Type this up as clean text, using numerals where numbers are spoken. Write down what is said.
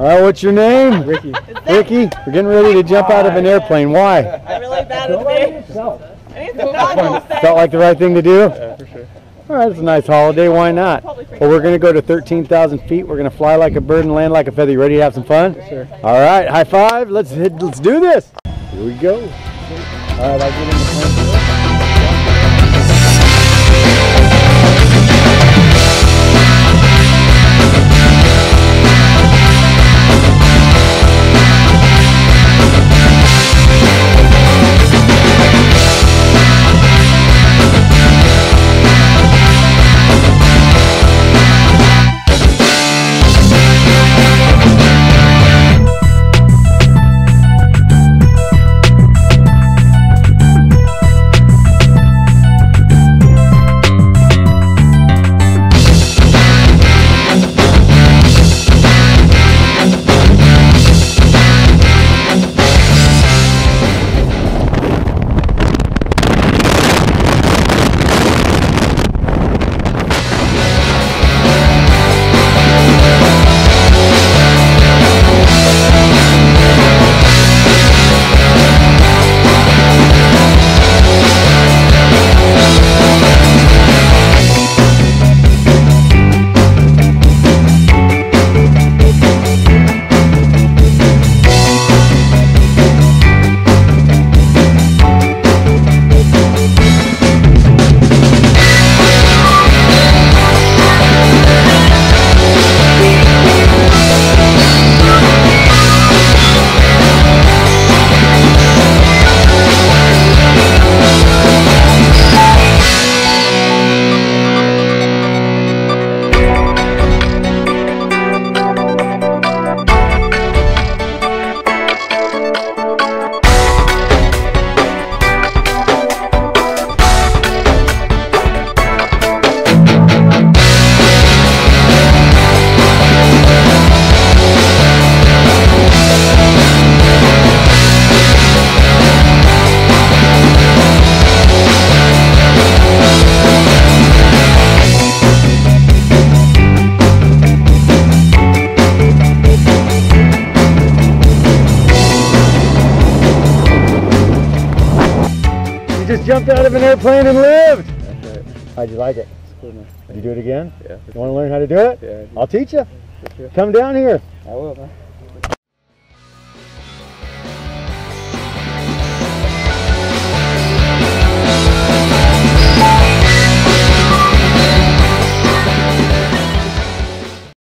Well, what's your name? Ricky. Ricky, we're getting ready to jump out of an airplane. Why? I'm really bad at things. Felt like the right thing to do? Yeah, for sure. All right, it's a nice holiday. Why not? Well, we're going to go to 13,000 feet. We're going to fly like a bird and land like a feather. You ready to have some fun? Sure. All right, high five. Let's do this. Here we go. All right, I'll get in the plane. Just jumped out of an airplane and lived. That's right. How'd you like it? It's cool, man. Would you do it again? Yeah. You want to learn how to do it? Yeah. I'll teach you. Sure. Come down here. I will, man.